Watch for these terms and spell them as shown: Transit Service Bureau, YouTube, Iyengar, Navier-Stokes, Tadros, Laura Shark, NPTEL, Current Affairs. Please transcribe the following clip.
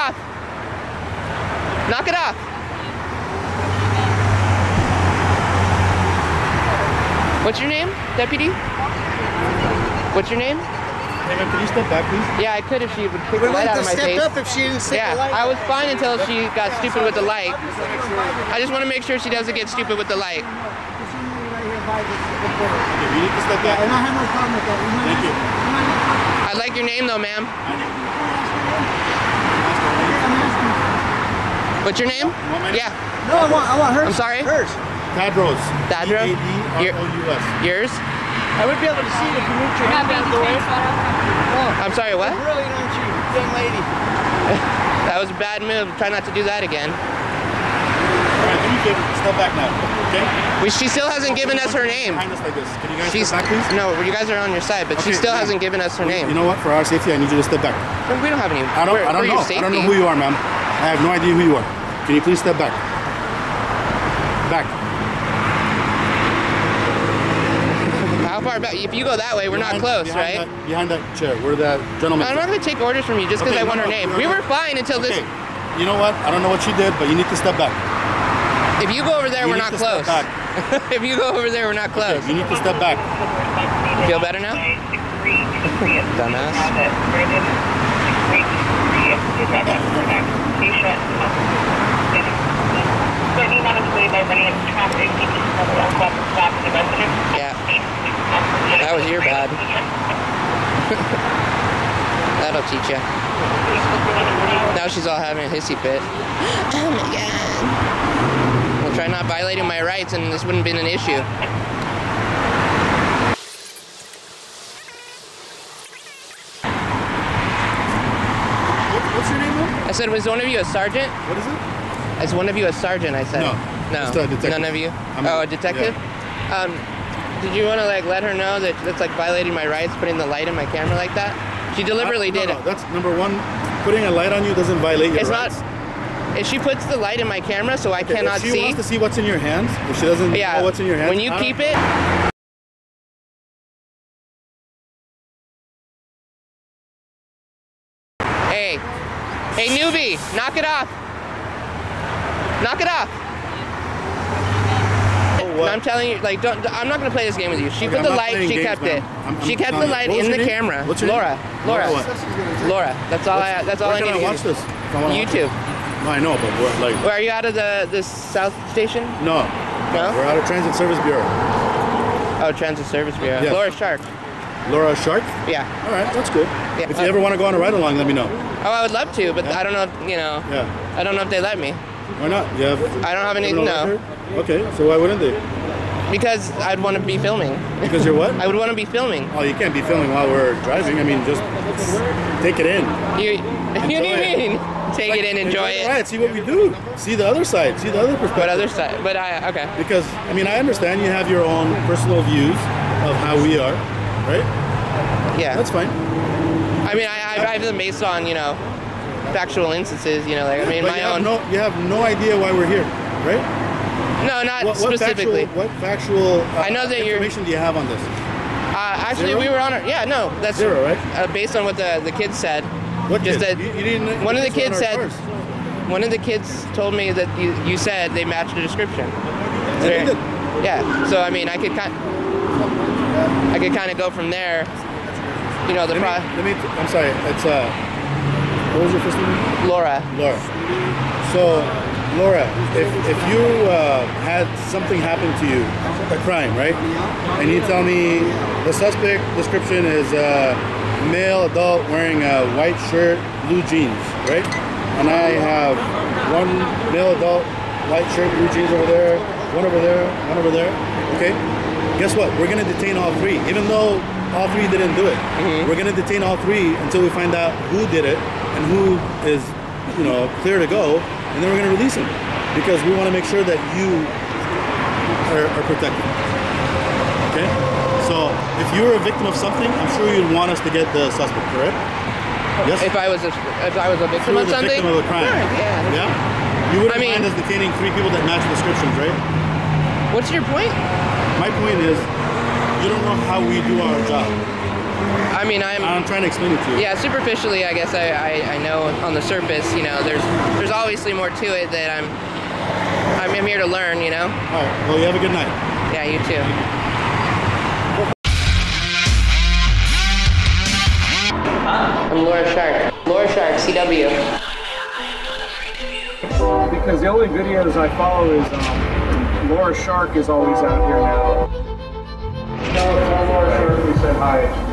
off. Knock it off. What's your name, deputy? What's your name? Hey, man, could you step back, please? Yeah, I could if she would kick the light out of my face. Up if she didn't stick the light. I was fine until she got stupid with the light. I just want to make sure she doesn't get stupid with the light. Okay, you need to step back. I don't have no problem with that. Thank you. I'd like your name, though, ma'am. What's your name? Yeah. No, I want hers. I'm sorry? Hers. Tadros. Tadros? Tadros? Yours? I would be able to see it if you moved your hand out of the way. I'm sorry, what? Really, don't you, young lady? That was a bad move. Try not to do that again. All right, can you give step back now, okay? She still hasn't given us her name. Behind us like this. Can you guys step back, please? No, you guys are on your side, but okay, she still hasn't given us her name. You know what? For our safety, I need you to step back. We don't have any. I don't know. I don't know who you are, ma'am. I have no idea who you are. Can you please step back? Back. How far back? If you go that way, we're not close, right? Behind that chair, where that gentleman. I'm not going to take orders from you just because I want her name. We were fine until this. You know what? I don't know what she did, but you need to step back. If you go over there, we're not close. If you go over there, we're not close. You need to step back. Feel better now? Dumbass. Yeah, that was your bad. That'll teach you. Now she's all having a hissy fit. Oh my god. I'll try not violating my rights and this wouldn't have been an issue. I said, was one of you a sergeant? What is it? Is one of you a sergeant, I said. No. Just a detective. None of you? Oh, a detective? Yeah. Did you want to, like, let her know that that's, like, violating my rights, putting the light in my camera like that? She deliberately did it. No, that's, number one, putting a light on you doesn't violate your rights. It's not. If she puts the light in my camera so I cannot see. If she wants to see what's in your hands, if she doesn't know what's in your hands. When you keep it. Hey. Hey, newbie, knock it off. Knock it off. Oh, I'm telling you, like, don't. I'm not gonna play this game with you. She put the light. She kept it. She kept the light in the camera. What's your name? Laura. Laura. That's all I. That's all I need. Where can I watch this? YouTube. No, I know, but what, like. Well, are you out of the South Station? No. No. We're out of Transit Service Bureau. Oh, Transit Service Bureau. Yes. Laura Shark. Laura Shark? Yeah. All right, that's good. Yeah. If you ever want to go on a ride-along, let me know. Oh, I would love to, but I don't know if, you know, I don't know if they let me. Why not? Yeah. I don't have any, no. Okay, so why wouldn't they? Because I'd want to be filming. Because you're what? I would want to be filming. Oh, you can't be filming while we're driving. I mean, just take it in. You mean? Take it in, enjoy it. Right, see what we do. See the other side. See the other perspective. What other side? But okay. Because, I mean, I understand you have your own personal views of how we are. Right? Yeah. That's fine. I mean, I have them based on, you know, factual instances, you know, like, I mean, my own. You have no idea why we're here, right? No, not specifically. What factual I know that information do you have on this? Actually, we were on our, that's zero, right? Based on what the kids said. What kids? One of the kids said, one of the kids told me that you said they matched the description. Yeah, so, I mean, I could kind of go from there, you know. I'm sorry. It's what was your first name? Laura. Laura. So, Laura, if you had something happen to you, a crime, right? And you tell me the suspect description is male adult wearing a white shirt, blue jeans, right? And I have one male adult, white shirt, blue jeans over there, one over there, one over there. Okay. Guess what? We're going to detain all three, even though all three didn't do it. Mm-hmm. We're going to detain all three until we find out who did it and who is, you know, clear to go, and then we're going to release them because we want to make sure that you are protected. Okay? So if you were a victim of something, I'm sure you'd want us to get the suspect, correct? Yes? If I was a victim of something? If you were a victim of a crime. Sure, yeah. Yeah? You wouldn't mind us detaining three people that match descriptions, right? What's your point? My point is, you don't know how we do our job. I mean, I'm trying to explain it to you. Yeah, superficially, I guess I know on the surface, you know, there's obviously more to it that I'm here to learn, you know? All right, well, you have a good night. Yeah, you too. I'm Laura Shark. Laura Shark, CW. Because the only videos I follow is, Laura Shark is always out here now. No, Laura Shark, we said hi.